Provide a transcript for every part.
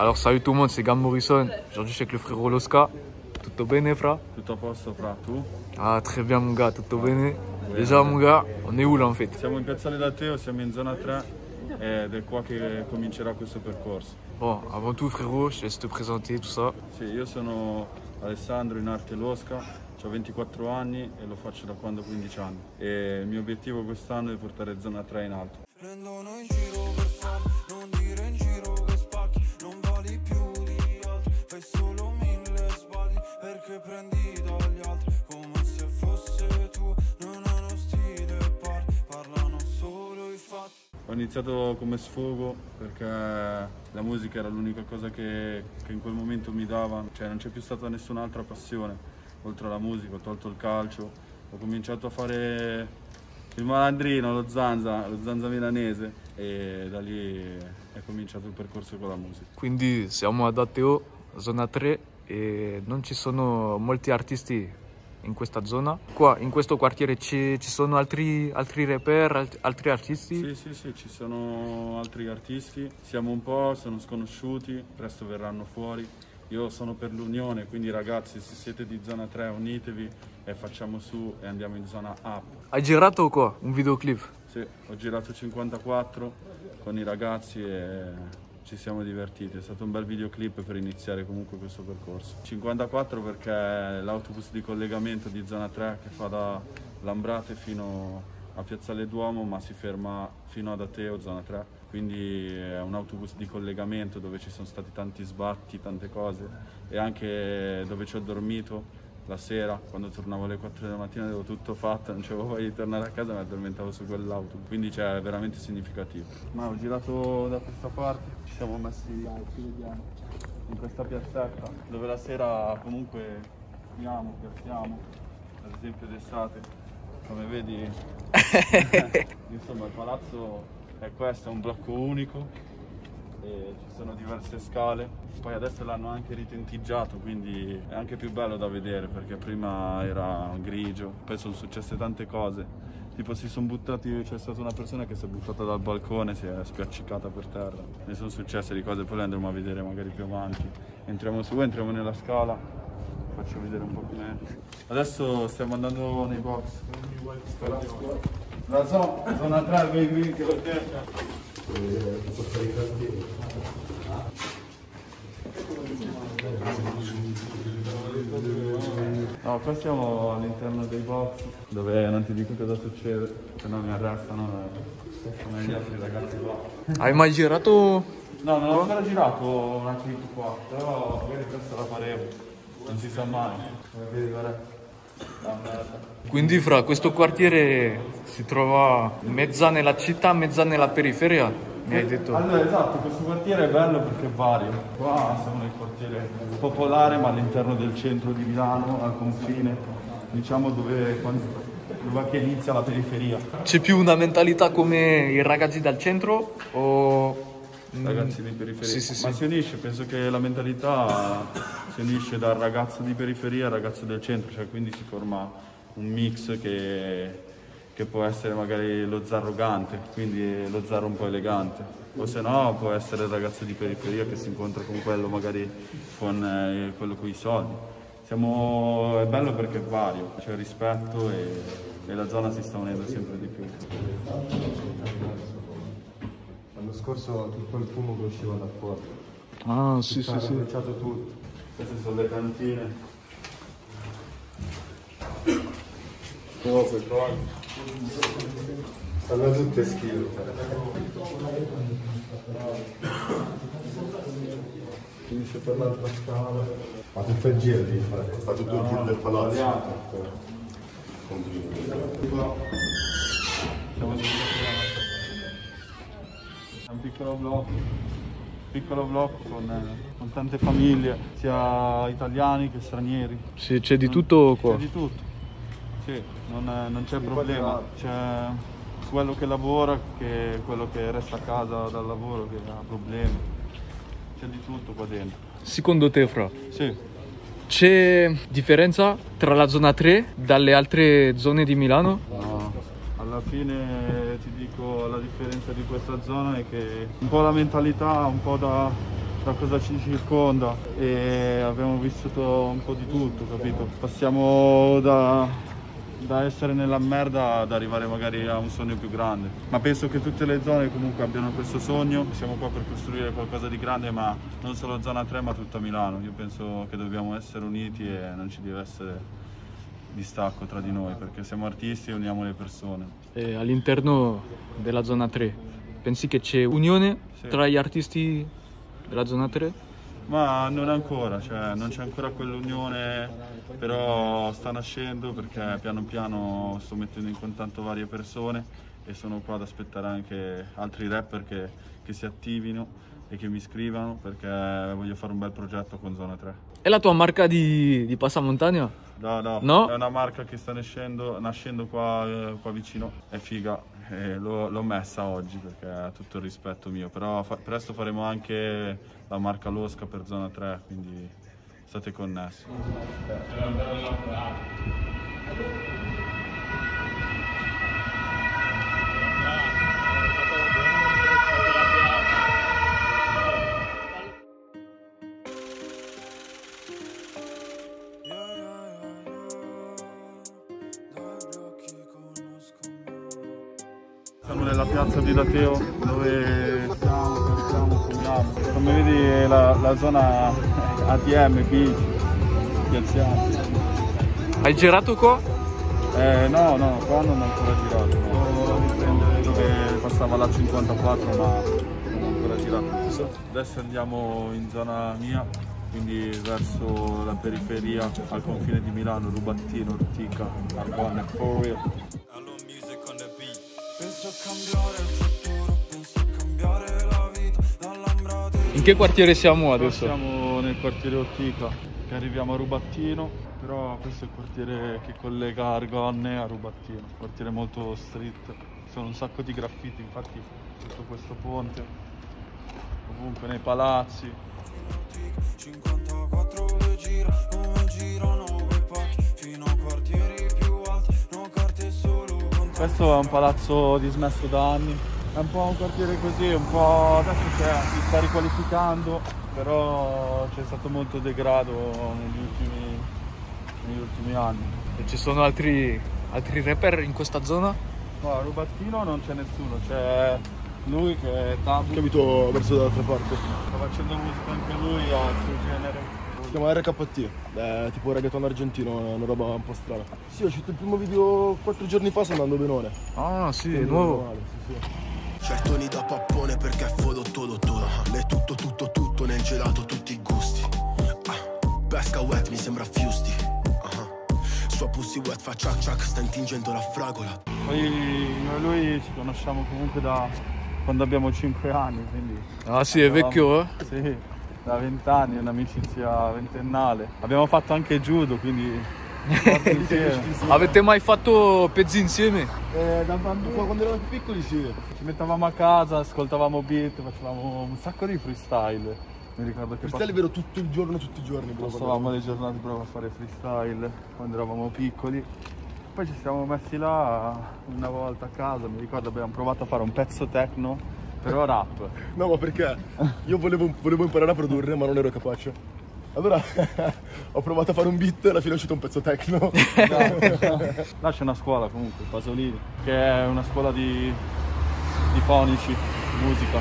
Alors salut tout le monde, c'est Gam Morrison. Aujourd'hui je suis avec le frérot L'Osca. Tutto bene fra? Tutto a posto fra, tu? Ah très bien mon gars, tutto bene. Déjà mon gars, on est où là en fait? Siamo in Piazzale Dateo, siamo in zona 3. Ed è qua che comincerà questo percorso. Bon, avant tout frérot, je laisse te présenter tout ça. Sì, io sono Alessandro, in arte L'Osca, ho 24 anni e lo faccio da quando ho 15 anni. E il mio obiettivo quest'anno è portare zona 3 in alto. Prendono in giro per far, non dire in giro che spacchi, non vali più di altri, fai solo 1000 sbagli, perché prendi dagli altri come se fosse tuo, non hanno stile pari, parlano solo i fatti. Ho iniziato come sfogo perché la musica era l'unica cosa che in quel momento mi dava, cioè non c'è più stata nessun'altra passione oltre alla musica, ho tolto il calcio, ho cominciato a fare il malandrino, lo zanza milanese e da lì è cominciato il percorso con la musica. Quindi siamo ad Dateo, zona 3 e non ci sono molti artisti in questa zona. Qua in questo quartiere ci sono altri rapper, altri artisti? Sì, ci sono altri artisti, siamo un po', sono sconosciuti, presto verranno fuori. Io sono per l'unione, quindi ragazzi se siete di zona 3 unitevi e facciamo su e andiamo in zona up. Hai girato qua un videoclip? Sì, ho girato 54 con i ragazzi e ci siamo divertiti, è stato un bel videoclip per iniziare comunque questo percorso. 54 perché è l'autobus di collegamento di zona 3 che fa da Lambrate fino a Piazzale Duomo ma si ferma fino ad Dateo, zona 3, quindi è un autobus di collegamento dove ci sono stati tanti sbatti, tante cose e anche dove ci ho dormito. La sera, quando tornavo alle 4 della mattina, avevo tutto fatto, non c'avevo voglia di tornare a casa, mi addormentavo su quell'auto, quindi cioè, è veramente significativo. Ma ho girato da questa parte, ci siamo messi in questa piazzetta, dove la sera comunque andiamo, piazziamo, ad esempio d'estate, come vedi, insomma il palazzo è questo, è un blocco unico, e ci sono diverse scale, poi adesso l'hanno anche ritinteggiato quindi è anche più bello da vedere perché prima era grigio, poi sono successe tante cose, tipo si sono buttati, c'è stata una persona che si è buttata dal balcone, si è spiaccicata per terra, ne sono successe di cose, poi le andremo a vedere magari più avanti. Entriamo su, entriamo nella scala, faccio vedere un po' com'è. Adesso stiamo andando nei box, la zona 3, baby, che lo cerca. No, qua siamo all'interno dei box dove non ti dico cosa succede, se no mi arrestano come gli altri ragazzi qua. Hai mai girato? No, non ho ancora girato una clip qua, però magari questa la faremo, non si sa mai. Come vedi, guarda. Quindi fra questo quartiere si trova mezza nella città, mezza nella periferia, mi hai detto? Allora esatto, questo quartiere è bello perché è vario. Qua siamo nel quartiere popolare ma all'interno del centro di Milano, al confine, diciamo dove che inizia la periferia. C'è più una mentalità come i ragazzi dal centro o ragazzi di periferia? Sì. Ma si unisce, penso che la mentalità si unisce dal ragazzo di periferia al ragazzo del centro, cioè quindi si forma un mix che può essere magari lo zarro arrogante, quindi lo zarro un po' elegante, o se no può essere il ragazzo di periferia che si incontra con quello magari con quello coi soldi. È bello perché è vario, c'è rispetto e la zona si sta unendo sempre di più. L'anno scorso tutto il fumo che usciva da fuori. Ah, sì. È bruciato tutto. Queste sono le cantine. Oh, che cosa. Stanno tutte schifo. Finisce per l'altra scala. Ma tutto il giro devi fare. Fa tutto il giro del palazzo. È un piccolo blocco con tante famiglie, sia italiani che stranieri. Sì, c'è di tutto qua. C'è di tutto, sì, non c'è problema. C'è quello che lavora, che quello che resta a casa dal lavoro, che ha problemi. C'è di tutto qua dentro. Secondo te, Fra? Sì. C'è differenza tra la zona 3 dalle altre zone di Milano? No. Alla fine ti dico la differenza di questa zona è che un po' la mentalità, un po' da da cosa ci circonda e abbiamo vissuto un po' di tutto, capito? Passiamo da essere nella merda ad arrivare magari a un sogno più grande, ma penso che tutte le zone comunque abbiano questo sogno. Siamo qua per costruire qualcosa di grande, ma non solo zona 3 ma tutta Milano. Io penso che dobbiamo essere uniti e non ci deve essere distacco tra di noi, perché siamo artisti e uniamo le persone. All'interno della zona 3 pensi che c'è unione, sì, tra gli artisti della zona 3? Ma non ancora, cioè non c'è ancora quell'unione, però sta nascendo, perché piano piano sto mettendo in contatto varie persone e sono qua ad aspettare anche altri rapper che si attivino e che mi scrivano, perché voglio fare un bel progetto con Zona 3. È la tua marca di passamontagna? No, è una marca che sta nascendo qua vicino, è figa. L'ho messa oggi perché ha tutto il rispetto mio, però presto faremo anche la marca L'Osca per Zona 3, quindi state connessi. Siamo nella piazza di Dateo, dove stiamo, come vedi la zona ATM, qui, piazziamo. Hai girato qua? No, qua non ho ancora girato, volevo riprendere dove passava la 54, ma non ho ancora girato. Adesso andiamo in zona mia, quindi verso la periferia, al confine di Milano, Rubattino, Ortica, Argonne, Covia. Penso a cambiare la vita dall'Ambrate. In che quartiere siamo adesso? Siamo nel quartiere Ortica, che arriviamo a Rubattino, però questo è il quartiere che collega Argonne a Rubattino, un quartiere molto street, sono un sacco di graffiti, infatti sotto questo ponte, ovunque nei palazzi. 54 gira, come girano i pacchi fino a quartieri più alti, non carte solo. Questo è un palazzo dismesso da anni, è un po' un quartiere così, un po' adesso si sta riqualificando, però c'è stato molto degrado negli ultimi anni. E ci sono altri rapper in questa zona? No, a Rubattino non c'è nessuno, c'è lui che è Tabu. Capito, verso dall'altra parte. Sta facendo musica anche lui, al suo genere. Si chiama RKPT, tipo reggaeton argentino, una roba un po' strana. Sì, ho uscito il primo video 4 giorni fa, sta andando benone. Ah, sì, è nuovo. Certoni da pappone perché è fodotto tutto. È tutto nel gelato, tutti i gusti. Pesca wet mi sembra fusti. Sua pussy wet fa ciac ciac, sta intingendo la fragola. Poi noi e lui ci conosciamo comunque da quando abbiamo 5 anni, quindi... Ah sì, è vecchio, eh? Sì. Da 20 anni, è un'amicizia ventennale. Abbiamo fatto anche judo, quindi... Avete mai fatto pezzi insieme? Da bambino, quando eravamo più piccoli, sì. Ci mettavamo a casa, ascoltavamo beat, facevamo un sacco di freestyle. Mi ricordo che... Freestyle è vero, tutto il giorno, tutti i giorni. Passavamo le giornate proprio a fare freestyle, quando eravamo piccoli. Poi ci siamo messi là una volta a casa, mi ricordo, abbiamo provato a fare un pezzo techno. Però rap. No, ma perché? Io volevo imparare a produrre, ma non ero capace. Allora ho provato a fare un beat e alla fine è uscito un pezzo techno. Là c'è una scuola comunque, Pasolini, che è una scuola di fonici, di musica,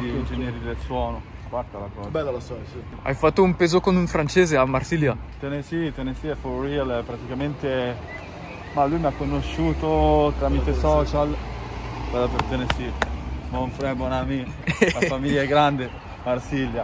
di ingegneri del suono. Guarda la cosa. Bella la storia, sì. Hai fatto un peso con un francese a Marsiglia? Tennessee è for real, praticamente. Ma lui mi ha conosciuto tramite social. Bella per Tennessee. Mon frère, mon ami, la famiglia è grande, Marsiglia.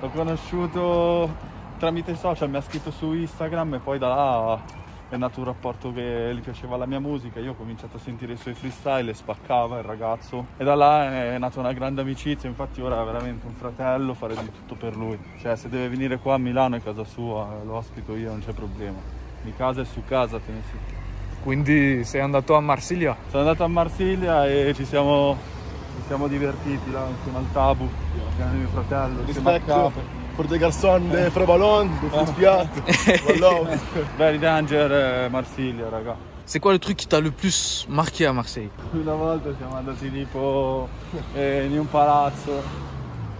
L'ho conosciuto tramite social, mi ha scritto su Instagram e poi da là è nato un rapporto che gli piaceva la mia musica. Io ho cominciato a sentire i suoi freestyle, spaccava il ragazzo. E da là è nata una grande amicizia, infatti ora è veramente un fratello, farei di tutto per lui. Cioè se deve venire qua a Milano è casa sua, lo ospito io, non c'è problema. Di casa è su casa, Tennessee. Quindi sei andato a Marsiglia? Sono andato a Marsiglia e ci siamo divertiti là insieme al Tabu, insieme al mio fratello, insieme al capo. Per dei garçons de Frevalon, de Frispiat, Very Danger, Marsiglia, raga. C'est quoi le truc qui t'a le plus marqué a Marseille? Una volta siamo andati tipo in un palazzo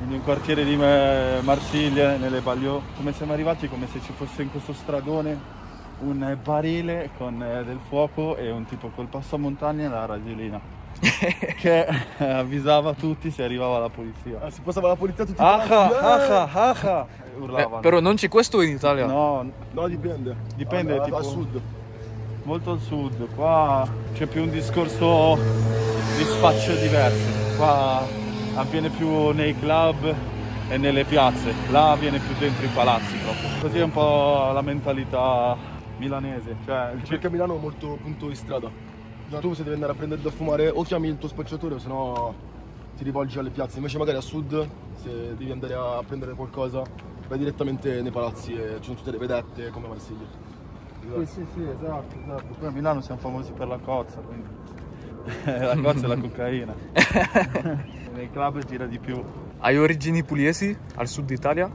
quindi un quartiere di Marsiglia, nelle Bagliò. Come siamo arrivati? Come se ci fosse in questo stradone un barile con del fuoco e un tipo col passamontagna e la radiolina che avvisava tutti se arrivava la polizia. Ah, se passava la polizia tutti urlavano. Però non c'è questo in Italia? No, no, dipende. Dipende, tipo, al sud. Molto al sud. Qua c'è più un discorso di sfacce diverse. Qua avviene più nei club e nelle piazze. Là avviene più dentro i palazzi proprio. Così è un po' la mentalità milanese. Cioè, perché a Milano è molto punto di strada. Tu se devi andare a prendere da fumare o chiami il tuo spacciatore o sennò ti rivolgi alle piazze. Invece magari a sud, se devi andare a prendere qualcosa, vai direttamente nei palazzi e ci sono tutte le vedette come a Marsiglia. Esatto. Sì, sì, sì, esatto, esatto. Poi a Milano siamo famosi per la cozza, quindi la cozza e la cocaina. Nei club gira di più. Hai origini pugliesi al sud d'Italia?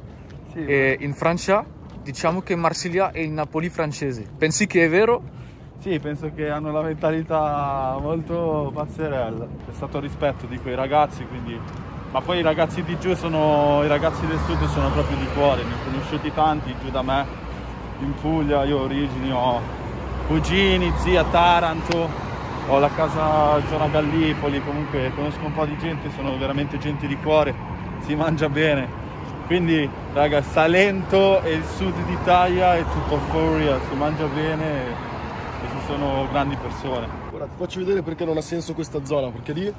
Sì. E in Francia diciamo che Marsiglia è il Napoli francese. Pensi che è vero? Sì, penso che hanno la mentalità molto pazzerella. C'è stato rispetto di quei ragazzi, quindi... Ma poi i ragazzi di giù sono... I ragazzi del sud sono proprio di cuore. Ne ho conosciuti tanti giù da me, in Puglia. Io ho origini, ho cugini, zia Taranto, ho la casa zona Gallipoli. Comunque conosco un po' di gente, sono veramente gente di cuore. Si mangia bene. Quindi, raga, Salento e il sud d'Italia è tutto fuori, si mangia bene. Ci sono grandi persone. Ora ti faccio vedere perché non ha senso questa zona, perché lì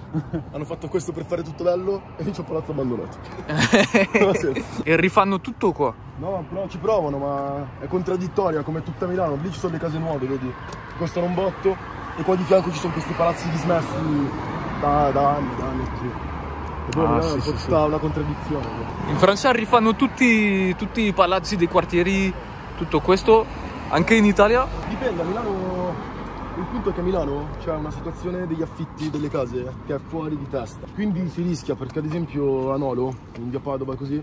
hanno fatto questo per fare tutto bello e lì c'è un palazzo abbandonato. Non ha senso. E rifanno tutto qua? No, no, ci provano, ma è contraddittoria come tutta Milano. Lì ci sono le case nuove, vedi, che costano un botto, e qua di fianco ci sono questi palazzi dismessi da anni. E poi è una contraddizione. In Francia rifanno tutti i palazzi dei quartieri, tutto questo. Anche in Italia? Dipende, a Milano, il punto è che a Milano c'è una situazione degli affitti delle case che è fuori di testa. Quindi si rischia, perché ad esempio a Nolo, in via Padova e così,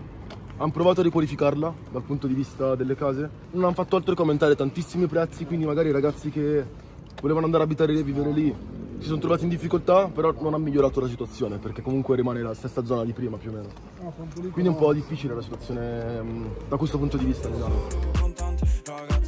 hanno provato a riqualificarla dal punto di vista delle case. Non hanno fatto altro che aumentare tantissimi prezzi, quindi magari i ragazzi che volevano andare a abitare lì e vivere lì si sono trovati in difficoltà, però non hanno migliorato la situazione, perché comunque rimane la stessa zona di prima più o meno. Quindi è un po' difficile la situazione da questo punto di vista a Milano.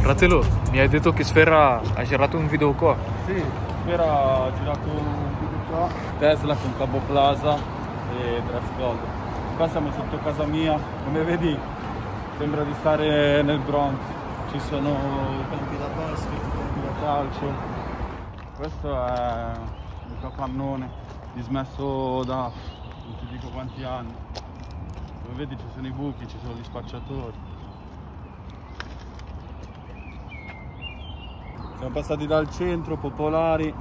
Fratello, mi hai detto che Sfera ha girato un video qua? Sì, Sfera ha girato un video qua, Tesla con Cabo Plaza e Dressgold. Qua siamo sotto casa mia, come vedi sembra di stare nel Bronx. Ci sono campi da basket, campi da calcio. Questo è un capannone dismesso da non ti dico quanti anni. Come vedi ci sono i buchi, ci sono gli spacciatori. Siamo passati dal centro, popolari,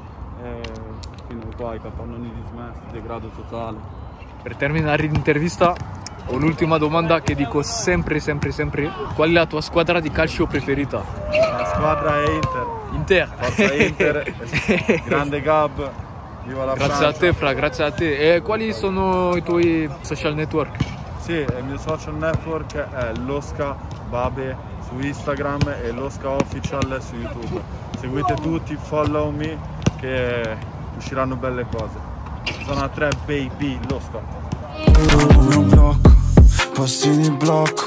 fino qua ai capannoni dismessi, degrado totale. Per terminare l'intervista ho l'ultima domanda che dico sempre. Qual è la tua squadra di calcio preferita? La squadra è Inter. Inter? Forza Inter, grande Gab, viva la Francia. Grazie a te Fra, grazie a te. E quali sono i tuoi social network? Sì, il mio social network è L'Osca Babe su Instagram e L'Osca Official su YouTube. Seguite tutti, follow me, che usciranno belle cose. Zona 3 baby, L'Osca. Uno blocco, posti di blocco,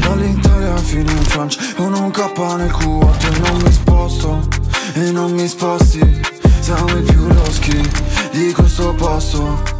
dall'Italia fino in Francia. Con un K nel Q8 non mi sposto e non mi sposti. Siamo i più loschi di questo posto.